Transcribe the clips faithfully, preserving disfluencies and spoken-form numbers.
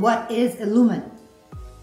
What is Elumen?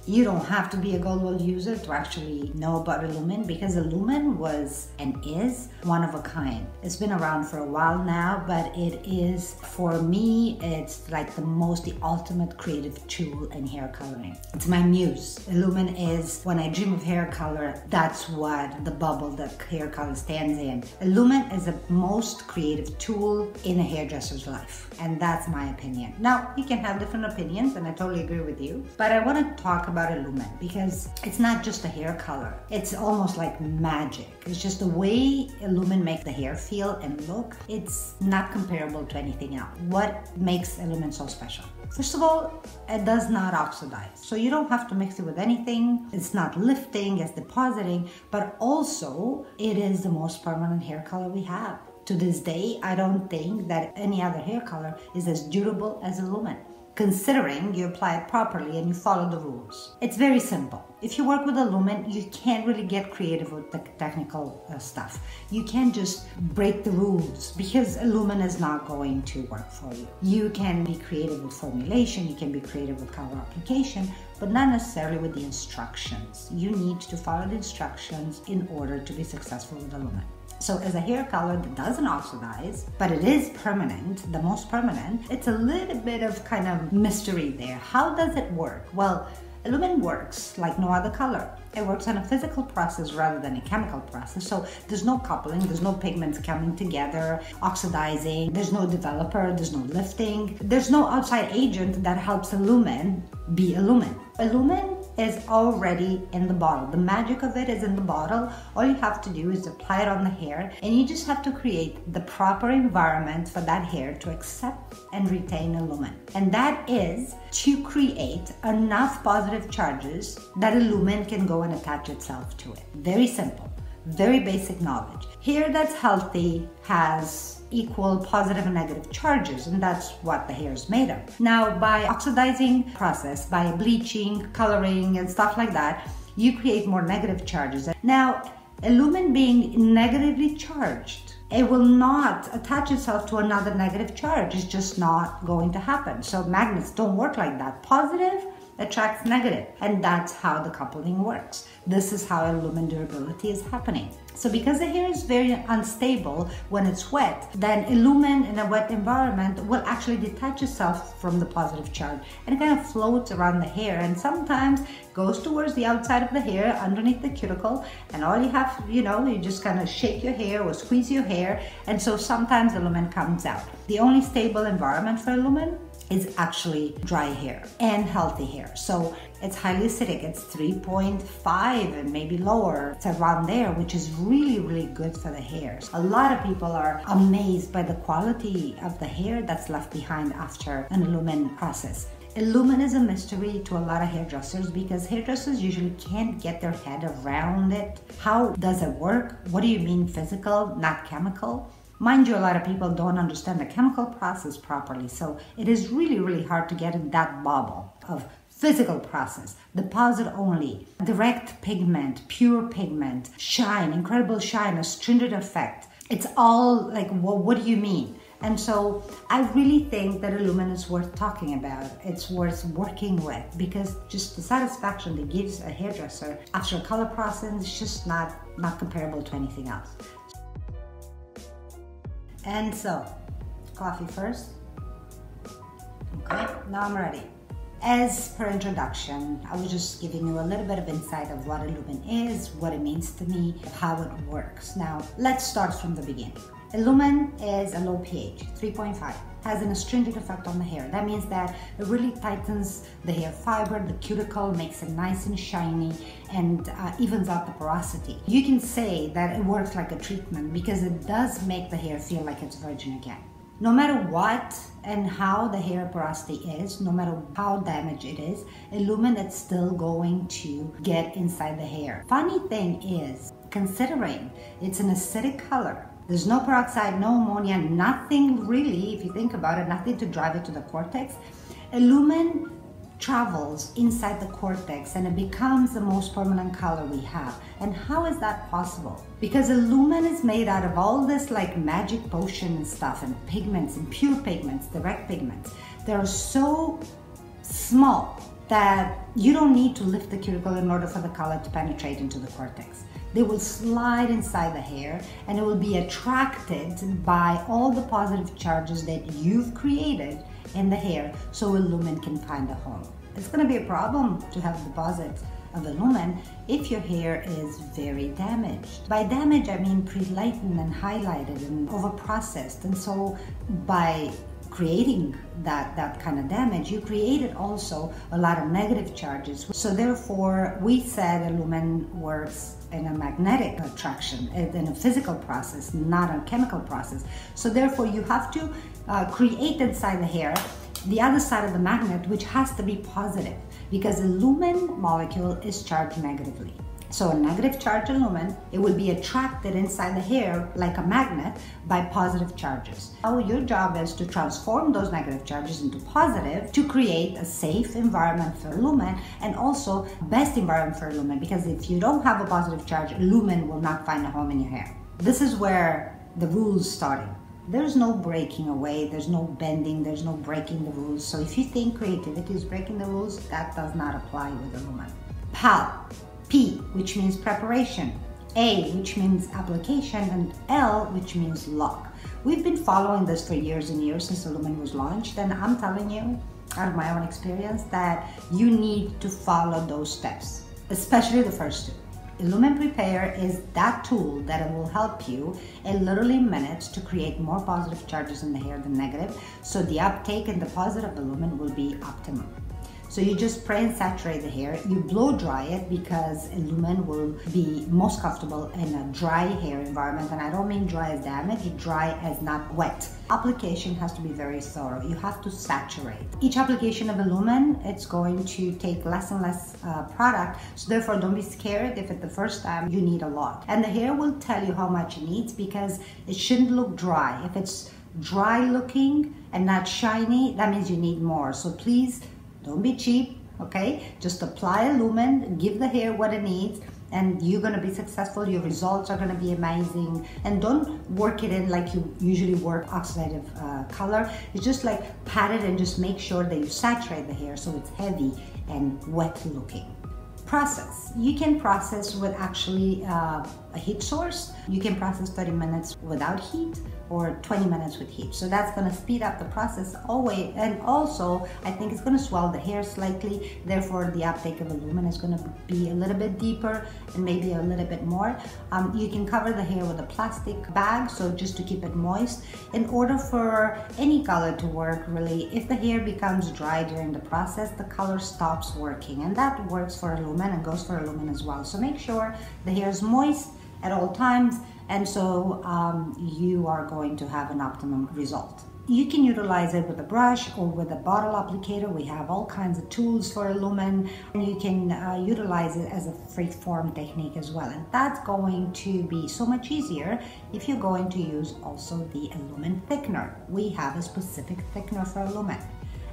You don't have to be a Goldwell user to actually know about Elumen, because Elumen was and is one of a kind. It's been around for a while now, but it is, for me, it's like the most, the ultimate creative tool in hair coloring. It's my muse. Elumen is, when I dream of hair color, that's what the bubble that hair color stands in. Elumen is the most creative tool in a hairdresser's life, and that's my opinion. Now, you can have different opinions, and I totally agree with you, but I want to talk about about Elumen, because it's not just a hair color, it's almost like magic. It's just the way Elumen makes the hair feel and look, it's not comparable to anything else. What makes Elumen so special? First of all, it does not oxidize, so you don't have to mix it with anything. It's not lifting, it's depositing, but also it is the most permanent hair color we have. To this day, I don't think that any other hair color is as durable as Elumen, considering you apply it properly and you follow the rules. It's very simple. If you work with Elumen, you can't really get creative with the technical uh, stuff. You can't just break the rules, because Elumen is not going to work for you. You can be creative with formulation, you can be creative with color application, but not necessarily with the instructions. You need to follow the instructions in order to be successful with Elumen. So as a hair color that doesn't oxidize, but it is permanent, the most permanent, it's a little bit of kind of mystery there. How does it work? Well, Elumen works like no other color. It works on a physical process rather than a chemical process. So there's no coupling, there's no pigments coming together, oxidizing, there's no developer, there's no lifting, there's no outside agent that helps Elumen be Elumen. Elumen is already in the bottle. The magic of it is in the bottle. All you have to do is apply it on the hair, and you just have to create the proper environment for that hair to accept and retain Elumen. And that is to create enough positive charges that Elumen can go and attach itself to it. Very simple, very basic knowledge. Hair that's healthy has equal positive and negative charges, and that's what the hair is made of. Now, by oxidizing process, by bleaching, coloring, and stuff like that, you create more negative charges. Now, Elumen being negatively charged, it will not attach itself to another negative charge. It's just not going to happen. So magnets don't work like that. Positive attracts negative, and that's how the coupling works. This is how Elumen durability is happening. So because the hair is very unstable when it's wet, then Elumen in a wet environment will actually detach itself from the positive charge, and it kind of floats around the hair, and sometimes goes towards the outside of the hair underneath the cuticle, and all you have, you know, you just kind of shake your hair or squeeze your hair, and so sometimes Elumen comes out. The only stable environment for Elumen is actually dry hair and healthy hair. So it's highly acidic, it's three point five and maybe lower, it's around there, which is really, really good for the hairs. A lot of people are amazed by the quality of the hair that's left behind after an Elumen process. Elumen is a mystery to a lot of hairdressers, because hairdressers usually can't get their head around it. How does it work? What do you mean physical, not chemical? Mind you, a lot of people don't understand the chemical process properly, so it is really, really hard to get in that bubble of physical process, deposit only, direct pigment, pure pigment, shine, incredible shine, astringent effect. It's all like, well, what do you mean? And so I really think that Elumen is worth talking about. It's worth working with, because just the satisfaction that gives a hairdresser after a color process is just not, not comparable to anything else. And so, coffee first. Okay, now I'm ready. As per introduction, I was just giving you a little bit of insight of what Elumen is, what it means to me, how it works. Now, let's start from the beginning. Elumen is a low pH, three point five. Has an astringent effect on the hair. That means that it really tightens the hair fiber, the cuticle, makes it nice and shiny, and uh, evens out the porosity. You can say that it works like a treatment, because it does make the hair feel like it's virgin again. No matter what and how the hair porosity is, no matter how damaged it is, Elumen is still going to get inside the hair. Funny thing is, considering it's an acidic color, there's no peroxide, no ammonia, nothing really, if you think about it, nothing to drive it to the cortex. Elumen travels inside the cortex, and it becomes the most permanent color we have. And how is that possible? Because Elumen is made out of all this like magic potion and stuff, and pigments, and pure pigments, direct pigments. They're so small that you don't need to lift the cuticle in order for the color to penetrate into the cortex. They will slide inside the hair and it will be attracted by all the positive charges that you've created in the hair so Elumen can find a home. It's going to be a problem to have deposits of Elumen if your hair is very damaged. By damage, I mean pre-lightened and highlighted and over-processed. And so by creating that, that kind of damage, you created also a lot of negative charges. So therefore, we said Elumen works in a magnetic attraction, in a physical process, not a chemical process. So therefore, you have to uh, create inside the hair the other side of the magnet, which has to be positive, because the Elumen molecule is charged negatively. So a negative charge Elumen, it will be attracted inside the hair like a magnet by positive charges. Now your job is to transform those negative charges into positive to create a safe environment for Elumen, and also best environment for Elumen, because if you don't have a positive charge, Elumen will not find a home in your hair. This is where the rules started. There's no breaking away, there's no bending, there's no breaking the rules. So if you think creativity is breaking the rules, that does not apply with Elumen. P A L, P, which means preparation, A, which means application, and L, which means lock. We've been following this for years and years since Elumen was launched, and I'm telling you, out of my own experience, that you need to follow those steps, especially the first two. Elumen Prepare is that tool that will help you in literally minutes to create more positive charges in the hair than negative, so the uptake and deposit of Elumen will be optimum. So you just spray and saturate the hair, you blow dry it, because Elumen will be most comfortable in a dry hair environment, and I don't mean dry as damaged, dry as not wet. Application has to be very thorough, you have to saturate. Each application of Elumen, it's going to take less and less uh, product, so therefore don't be scared if at the first time you need a lot. And the hair will tell you how much it needs, because it shouldn't look dry. If it's dry looking and not shiny, that means you need more, so please don't be cheap, okay? Just apply Elumen, give the hair what it needs, and you're gonna be successful, your results are gonna be amazing. And don't work it in like you usually work oxidative uh, color. It's just like pat it and just make sure that you saturate the hair so it's heavy and wet looking. Process. You can process with actually uh, a heat source. You can process thirty minutes without heat or twenty minutes with heat. So that's gonna speed up the process always, and also I think it's gonna swell the hair slightly, therefore the uptake of Elumen is gonna be a little bit deeper and maybe a little bit more. Um, you can cover the hair with a plastic bag, so just to keep it moist. In order for any color to work really, if the hair becomes dry during the process, the color stops working, and that works for Elumen and goes for Elumen as well. So make sure the hair is moist at all times, and so um, you are going to have an optimum result. You can utilize it with a brush or with a bottle applicator. We have all kinds of tools for Elumen, and you can uh, utilize it as a free form technique as well, and that's going to be so much easier if you're going to use also the Elumen thickener. We have a specific thickener for Elumen,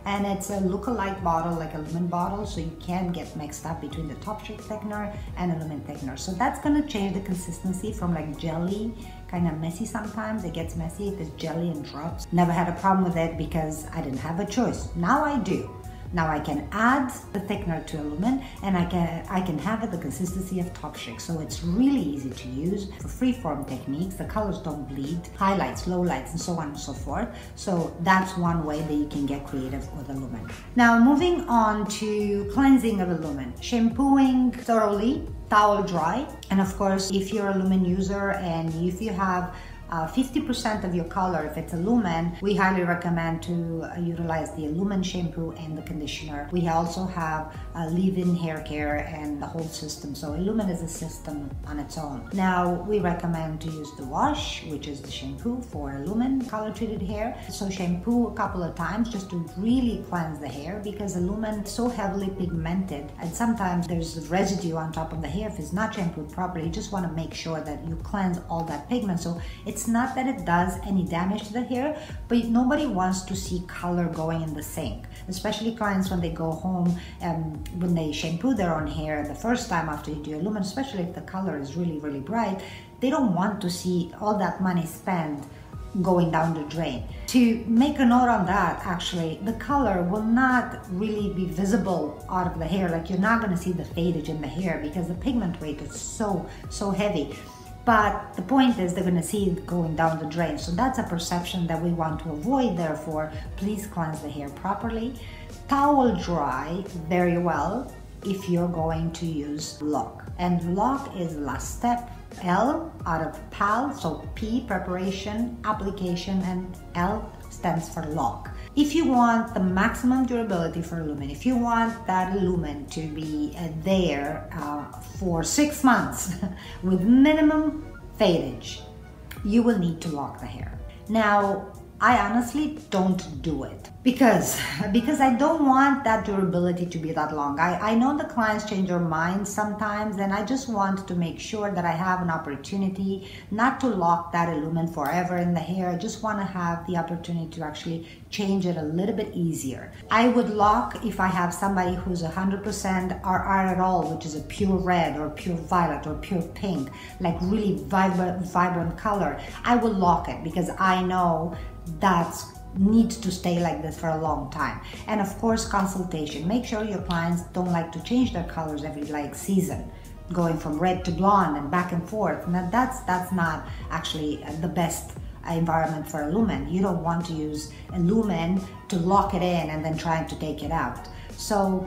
and it's a look-alike bottle, like a Elumen bottle, so you can get mixed up between the top sheet thickener and Elumen thickener. So that's gonna change the consistency from like jelly, kind of messy sometimes. It gets messy if it's jelly and drops. Never had a problem with it because I didn't have a choice. Now I do. Now I can add the thickener to Elumen, and I can, I can have it the consistency of top sheet. So it's really easy to use for freeform techniques. The colors don't bleed, highlights, lowlights, and so on and so forth. So that's one way that you can get creative with Elumen. Now moving on to cleansing of Elumen. Shampooing thoroughly, towel dry. And of course, if you're an Elumen user and if you have fifty percent uh, of your color, if it's Elumen, we highly recommend to uh, utilize the Elumen shampoo and the conditioner. We also have uh, leave-in hair care and the whole system. So Elumen is a system on its own. Now we recommend to use the wash, which is the shampoo for Elumen color-treated hair. So shampoo a couple of times just to really cleanse the hair, because Elumen is so heavily pigmented and sometimes there's residue on top of the hair if it's not shampooed properly. You just want to make sure that you cleanse all that pigment. So it's It's not that it does any damage to the hair, but nobody wants to see color going in the sink, especially clients when they go home and um, when they shampoo their own hair the first time after you do Elumen, especially if the color is really, really bright. They don't want to see all that money spent going down the drain. To make a note on that, actually, the color will not really be visible out of the hair. Like, you're not going to see the fadage in the hair because the pigment rate is so, so heavy. But the point is, they're going to see it going down the drain. So that's a perception that we want to avoid. Therefore, please cleanse the hair properly. Towel dry very well if you're going to use lock. And lock is the last step. L out of P A L, so P, preparation, application, and L stands for lock. If you want the maximum durability for Elumen, if you want that Elumen to be uh, there uh, for six months with minimum fadage, you will need to lock the hair. Now, I honestly don't do it because, because I don't want that durability to be that long. I, I know the clients change their minds sometimes, and I just want to make sure that I have an opportunity not to lock that Elumen forever in the hair. I just want to have the opportunity to actually change it a little bit easier. I would lock if I have somebody who's one hundred percent R R at all, which is a pure red or pure violet or pure pink, like really vibrant, vibrant color. I will lock it because I know that needs to stay like this for a long time. And of course, consultation. Make sure your clients don't like to change their colors every like season, going from red to blonde and back and forth. Now that's that's not actually the best environment for Elumen. You don't want to use Elumen to lock it in and then try to take it out. So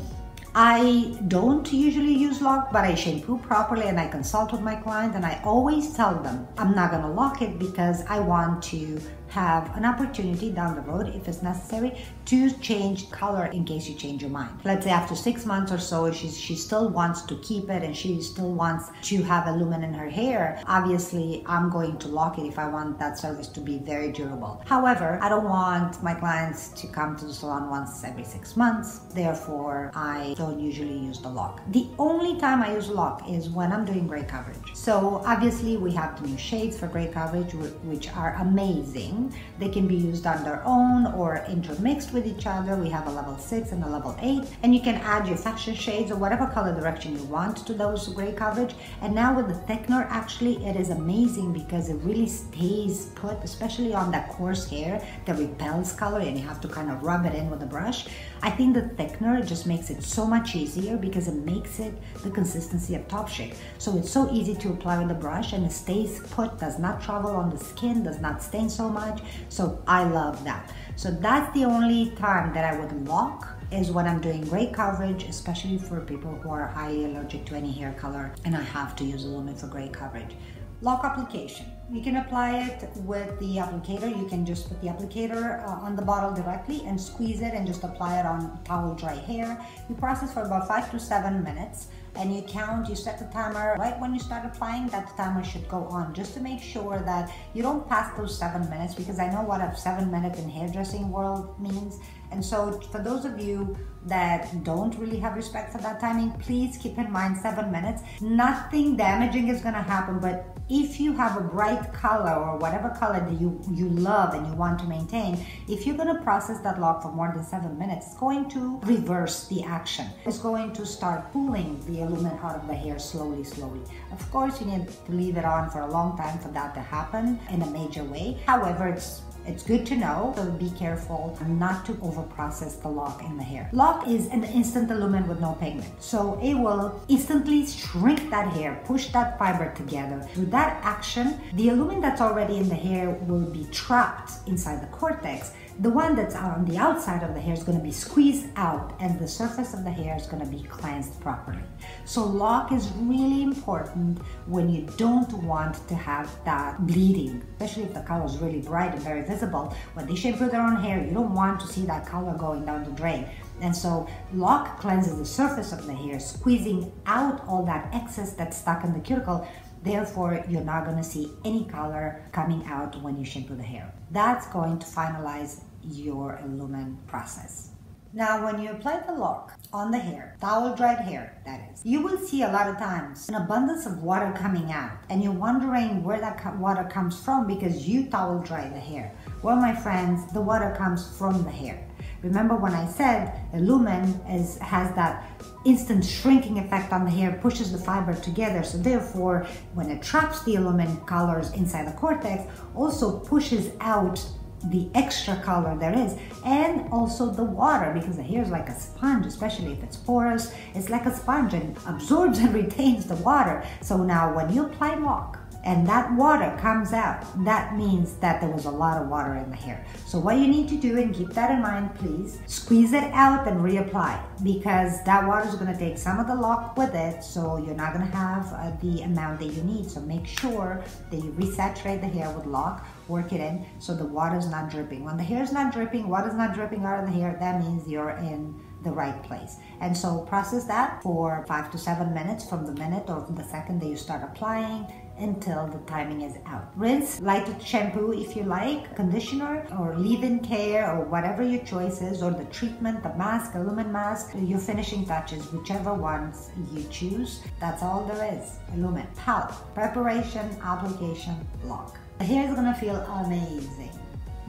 I don't usually use lock, but I shampoo properly and I consult with my client, and I always tell them I'm not going to lock it because I want to have an opportunity down the road, if it's necessary, to change color in case you change your mind. Let's say after six months or so, she's, she still wants to keep it and she still wants to have Elumen in her hair. Obviously, I'm going to lock it if I want that service to be very durable. However, I don't want my clients to come to the salon once every six months. Therefore, I don't usually use the lock. The only time I use lock is when I'm doing gray coverage. So obviously, we have the new shades for gray coverage, which are amazing. They can be used on their own or intermixed with each other. We have a level six and a level eight, and you can add your section shades or whatever color direction you want to those gray coverage. And now with the thickener, actually, it is amazing because it really stays put, especially on that coarse hair that repels color and you have to kind of rub it in with a brush. I think the thickener just makes it so much easier because it makes it the consistency of top shape. So it's so easy to apply with a brush and it stays put, does not travel on the skin, does not stain so much. So I love that. So that's the only time that I would lock, is when I'm doing gray coverage, especially for people who are highly allergic to any hair color and I have to use Elumen for gray coverage. Lock application. You can apply it with the applicator. You can just put the applicator uh, on the bottle directly and squeeze it and just apply it on towel dry hair. You process for about five to seven minutes and you count, you set the timer right when you start applying, that the timer should go on just to make sure that you don't pass those seven minutes because I know what a seven minute in hairdressing world means. And so for those of you that don't really have respect for that timing, please keep in mind seven minutes. Nothing damaging is gonna happen, but if you have a bright color or whatever color that you, you love and you want to maintain, if you're gonna process that lock for more than seven minutes, it's going to reverse the action. It's going to start pulling the Elumen out of the hair slowly, slowly. Of course, you need to leave it on for a long time for that to happen in a major way. However, it's It's good to know, so be careful not to overprocess the lock in the hair. Lock is an instant Elumen with no pigment. So it will instantly shrink that hair, push that fiber together. Through that action, the Elumen that's already in the hair will be trapped inside the cortex. The one that's on the outside of the hair is going to be squeezed out and the surface of the hair is going to be cleansed properly. So lock is really important when you don't want to have that bleeding, especially if the color is really bright and very visible. When they shampoo their own hair, you don't want to see that color going down the drain. And so lock cleanses the surface of the hair, squeezing out all that excess that's stuck in the cuticle. Therefore, you're not going to see any color coming out when you shampoo the hair. That's going to finalize your Elumen process. Now, when you apply the lock on the hair, towel dried hair that is, you will see a lot of times an abundance of water coming out and you're wondering where that water comes from because you towel dry the hair. Well, my friends, the water comes from the hair. Remember when I said Elumen is, has that instant shrinking effect on the hair, pushes the fiber together, so therefore when it traps the Elumen colors inside the cortex, also pushes out the extra color there is, and also the water, because the hair is like a sponge, especially if it's porous. It's like a sponge and absorbs and retains the water. So now when you apply lock and that water comes out, that means that there was a lot of water in the hair. So what you need to do, and keep that in mind please, squeeze it out and reapply, because that water is going to take some of the lock with it, so you're not going to have uh, the amount that you need. So make sure that you resaturate the hair with lock, work it in, so the water is not dripping. When the hair is not dripping, water is not dripping out of the hair, that means you're in the right place. And so process that for five to seven minutes from the minute or from the second that you start applying until the timing is out. Rinse, light with shampoo if you like, conditioner or leave-in care or whatever your choice is, or the treatment, the mask, Elumen mask, your finishing touches, whichever ones you choose. That's all there is, Elumen. P A L, preparation, application, block. The hair is gonna feel amazing.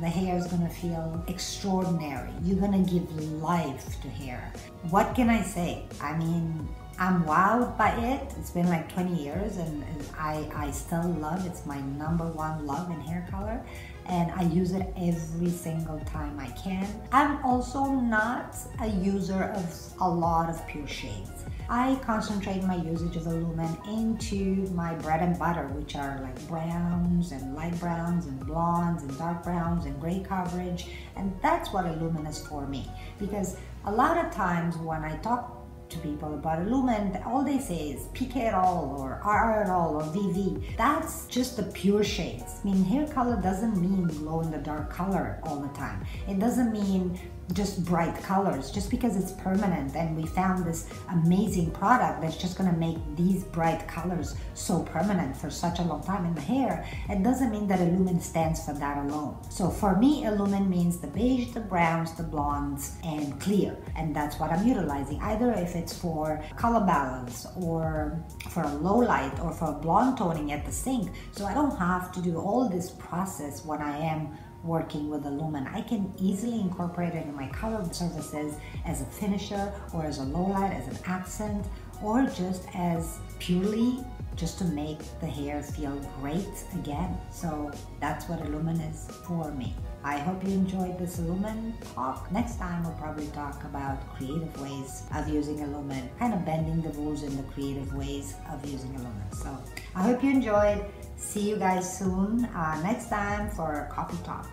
The hair is gonna feel extraordinary. You're gonna give life to hair. What can I say? I mean, I'm wowed by it. It's been like twenty years and, and I, I still love it. It's my number one love in hair color, and I use it every single time I can. I'm also not a user of a lot of pure shades. I concentrate my usage of Elumen into my bread and butter, which are like browns and light browns and blondes and dark browns and gray coverage. And that's what Elumen is for me, because a lot of times when I talk to people about Elumen, all they say is P K R or R R or V V. That's just the pure shades. I mean, hair color doesn't mean glow in the dark color all the time. It doesn't mean just bright colors, just because it's permanent and we found this amazing product that's just gonna make these bright colors so permanent for such a long time in the hair. It doesn't mean that Elumen stands for that alone. So for me, Elumen means the beige, the browns, the blondes, and clear. And that's what I'm utilizing, either if it's for color balance or for a low light or for a blonde toning at the sink. So I don't have to do all this process when I am working with Elumen. I can easily incorporate it in my color services as a finisher or as a low light, as an accent, or just as purely just to make the hair feel great again. So that's what Elumen is for me. I hope you enjoyed this Elumen talk. Next time we'll probably talk about creative ways of using Elumen, kind of bending the rules in the creative ways of using Elumen. So I hope you enjoyed. See you guys soon uh, next time for Coffee Talk.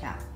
Ciao.